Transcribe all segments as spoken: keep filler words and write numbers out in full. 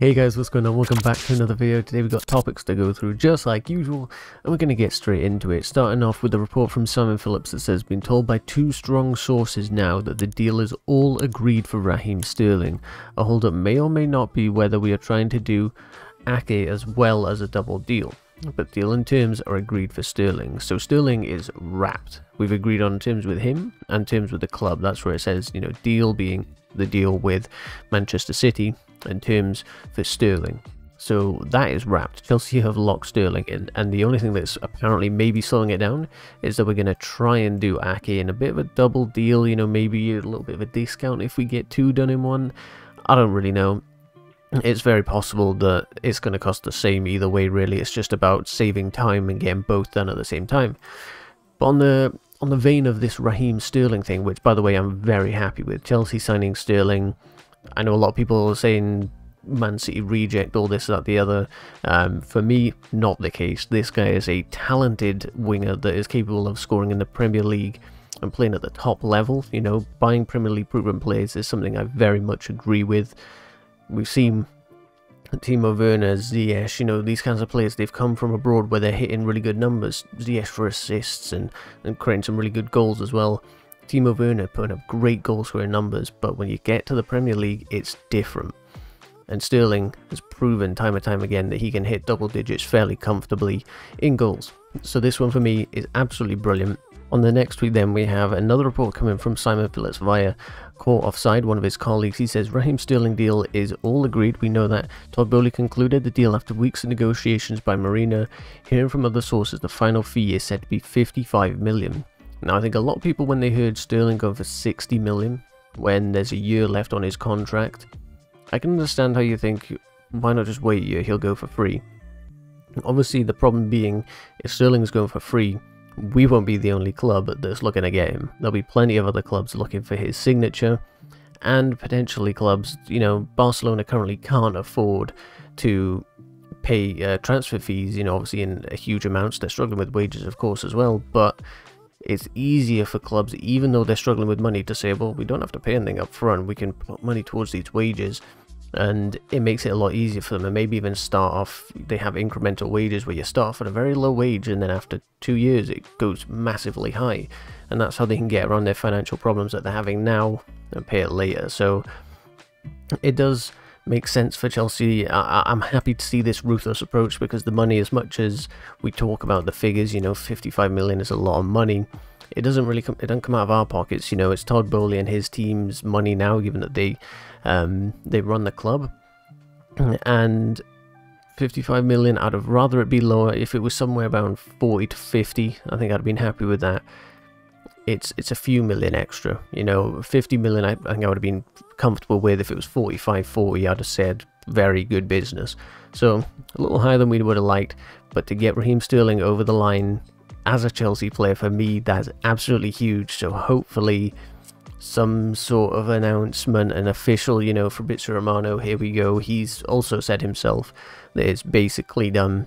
Hey guys, what's going on? Welcome back to another video. Today we've got topics to go through just like usual, and we're going to get straight into it, starting off with a report from Simon Phillips that says, been told by two strong sources now that the deal is all agreed for Raheem Sterling. A hold-up may or may not be whether we are trying to do Aké as well as a double deal, but deal and terms are agreed for Sterling. So Sterling is wrapped. We've agreed on terms with him and terms with the club. That's where it says, you know, deal being the deal with Manchester City in terms for Sterling. So that is wrapped. Chelsea have locked Sterling in, and the only thing that's apparently maybe slowing it down is that we're going to try and do Aké in a bit of a double deal, you know, maybe a little bit of a discount if we get two done in one. I don't really know. It's very possible that it's going to cost the same either way, really. It's just about saving time and getting both done at the same time. But on the on the vein of this Raheem Sterling thing, which by the way I'm very happy with, Chelsea signing Sterling. I know a lot of people are saying Man City reject, all this, that, the other. Um, for me, not the case. This guy is a talented winger that is capable of scoring in the Premier League and playing at the top level. You know, buying Premier League proven players is something I very much agree with. We've seen Timo Werner, Ziyech, you know, these kinds of players, they've come from abroad where they're hitting really good numbers. Ziyech for assists and, and creating some really good goals as well. Timo Werner putting up great goal scoring numbers, but when you get to the Premier League, it's different. And Sterling has proven time and time again that he can hit double digits fairly comfortably in goals. So this one for me is absolutely brilliant. On the next tweet then, we have another report coming from Simon Phillips via Caught Offside, one of his colleagues. He says, Raheem Sterling deal is all agreed. We know that. Todd Boehly concluded the deal after weeks of negotiations by Marina. Hearing from other sources, the final fee is said to be fifty-five million. Now, I think a lot of people, when they heard Sterling going for sixty million, when there's a year left on his contract, I can understand how you think, why not just wait a year, he'll go for free. Obviously, the problem being, if Sterling's going for free, we won't be the only club that's looking to get him. There'll be plenty of other clubs looking for his signature, and potentially clubs, you know, Barcelona currently can't afford to pay uh, transfer fees, you know, obviously in huge amounts. They're struggling with wages, of course, as well, but it's easier for clubs, even though they're struggling with money, to say, well, we don't have to pay anything up front, we can put money towards these wages. And it makes it a lot easier for them, and maybe even start off, they have incremental wages where you start off at a very low wage, and then after two years it goes massively high, and that's how they can get around their financial problems that they're having now and pay it later. So it does make sense for Chelsea. I I'm happy to see this ruthless approach, because the money, as much as we talk about the figures, you know, fifty-five million is a lot of money. It doesn't really come, it doesn't come out of our pockets, you know, it's Todd Boehly and his team's money now, given that they um, they run the club. And fifty-five million, I'd have rather it be lower. If it was somewhere around forty to fifty, I think I'd have been happy with that. It's it's a few million extra, you know. Fifty million, I, I think I would have been comfortable with. If it was forty-five forty, I'd have said very good business. So a little higher than we would have liked, but to get Raheem Sterling over the line as a Chelsea player, for me, that's absolutely huge. So hopefully some sort of announcement, an official, you know, Fabrizio Romano, here we go. He's also said himself that it's basically done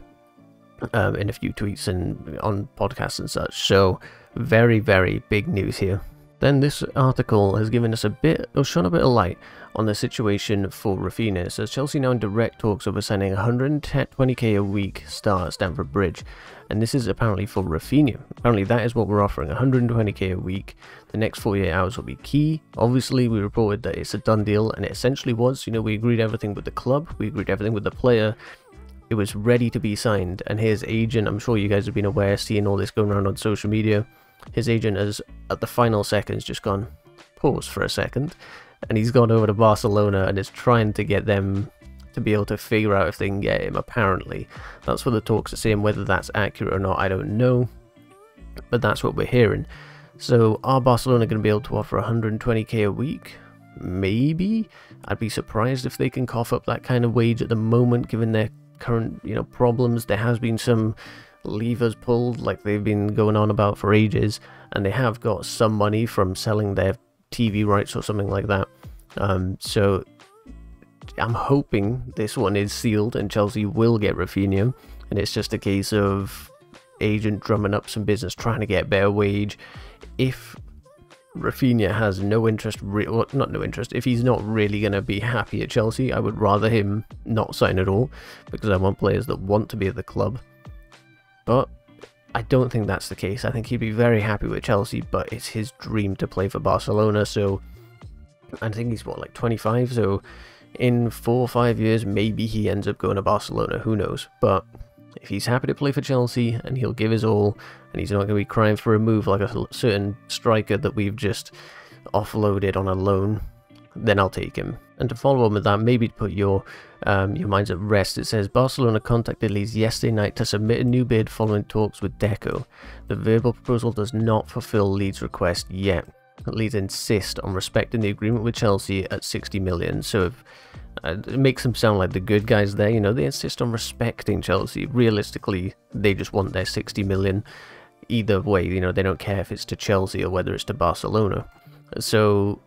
um, in a few tweets and on podcasts and such. So very, very big news here. Then this article has given us a bit, or shone a bit of light on the situation for Rafinha. It says, Chelsea now in direct talks over signing one hundred twenty K a week star at Stamford Bridge. And this is apparently for Rafinha. Apparently that is what we're offering, one hundred twenty K a week. The next forty-eight hours will be key. Obviously, we reported that it's a done deal, and it essentially was. You know, we agreed everything with the club, we agreed everything with the player. It was ready to be signed, and his agent, I'm sure you guys have been aware, seeing all this going around on social media, his agent has, at the final seconds, just gone, pause for a second, and he's gone over to Barcelona and is trying to get them to be able to figure out if they can get him, apparently. That's what the talks are saying. Whether that's accurate or not, I don't know, but that's what we're hearing. So are Barcelona going to be able to offer one hundred twenty K a week? Maybe. I'd be surprised if they can cough up that kind of wage at the moment, given their current, you know, problems. There has been some levers pulled, like they've been going on about for ages, and they have got some money from selling their T V rights or something like that. Um, so I'm hoping this one is sealed and Chelsea will get Rafinha, and it's just a case of agent drumming up some business, trying to get a better wage. If Rafinha has no interest, re well, not no interest, if he's not really going to be happy at Chelsea, I would rather him not sign at all, because I want players that want to be at the club. But I don't think that's the case. I think he'd be very happy with Chelsea, but it's his dream to play for Barcelona, so I think he's, what, like twenty-five, so in four or five years, maybe he ends up going to Barcelona, who knows, but if he's happy to play for Chelsea, and he'll give his all, and he's not going to be crying for a move like a certain striker that we've just offloaded on a loan, then I'll take him. And to follow on with that, maybe to put your um, your minds at rest, it says, Barcelona contacted Leeds yesterday night to submit a new bid following talks with Deco. The verbal proposal does not fulfill Leeds' request yet. Leeds insist on respecting the agreement with Chelsea at sixty million. So if, uh, it makes them sound like the good guys there, you know, they insist on respecting Chelsea. Realistically, they just want their sixty million. Either way, you know, they don't care if it's to Chelsea or whether it's to Barcelona. So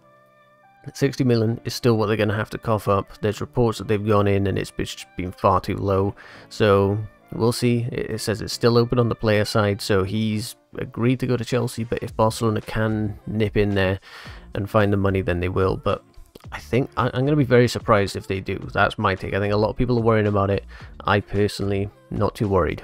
sixty million is still what they're going to have to cough up. There's reports that they've gone in and it's been far too low. So we'll see. It says it's still open on the player side, so he's agreed to go to Chelsea, but if Barcelona can nip in there and find the money, then they will. But I think I'm going to be very surprised if they do. That's my take. I think a lot of people are worrying about it. I personally not too worried.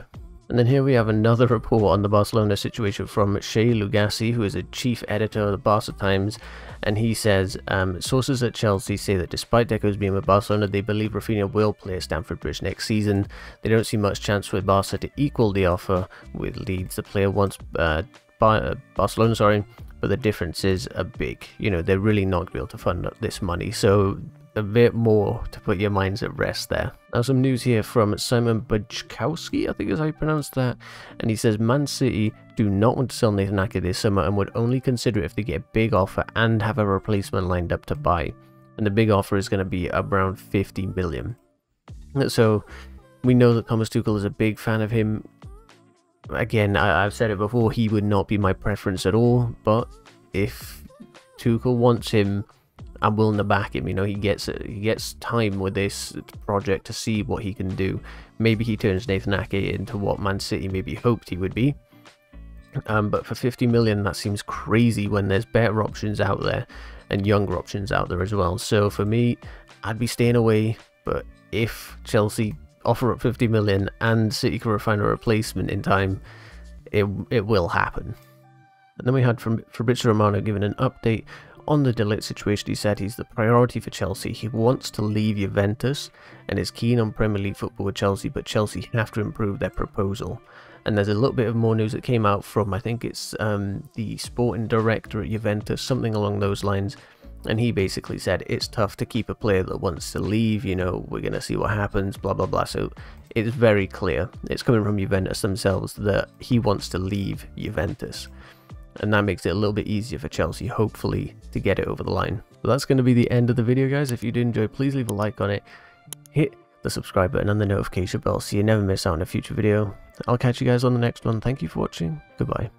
And then here we have another report on the Barcelona situation from Shay Lugassi, who is a chief editor of the Barca Times, and he says, um, sources at Chelsea say that despite Deco's being with Barcelona, they believe Rafinha will play at Stamford Bridge next season. They don't see much chance with Barca to equal the offer with Leeds. The player wants uh, Bar Barcelona, sorry, but the differences are big. You know, they're really not going to be able to fund this money, so a bit more to put your minds at rest there. Now some news here from Simon Bajkowski, I think is how you pronounce that, and he says Man City do not want to sell Nathan Aké this summer and would only consider it if they get a big offer and have a replacement lined up to buy. And the big offer is going to be around fifty million. So we know that Thomas Tuchel is a big fan of him. Again, I, I've said it before, he would not be my preference at all, but if Tuchel wants him, I'm willing to back him. You know, he gets he gets time with this project to see what he can do. Maybe he turns Nathan Aké into what Man City maybe hoped he would be. Um, but for fifty million, that seems crazy when there's better options out there and younger options out there as well. So for me, I'd be staying away. But if Chelsea offer up fifty million and City can find a replacement in time, it it will happen. And then we had from Fabrizio Romano giving an update on the De Ligt situation. He said he's the priority for Chelsea. He wants to leave Juventus and is keen on Premier League football with Chelsea, but Chelsea have to improve their proposal. And there's a little bit of more news that came out from, I think it's um, the sporting director at Juventus, something along those lines. And he basically said it's tough to keep a player that wants to leave, you know, we're going to see what happens, blah, blah, blah. So it's very clear, it's coming from Juventus themselves, that he wants to leave Juventus. And that makes it a little bit easier for Chelsea, hopefully, to get it over the line. Well, that's going to be the end of the video, guys. If you did enjoy, please leave a like on it. Hit the subscribe button and the notification bell so you never miss out on a future video. I'll catch you guys on the next one. Thank you for watching. Goodbye.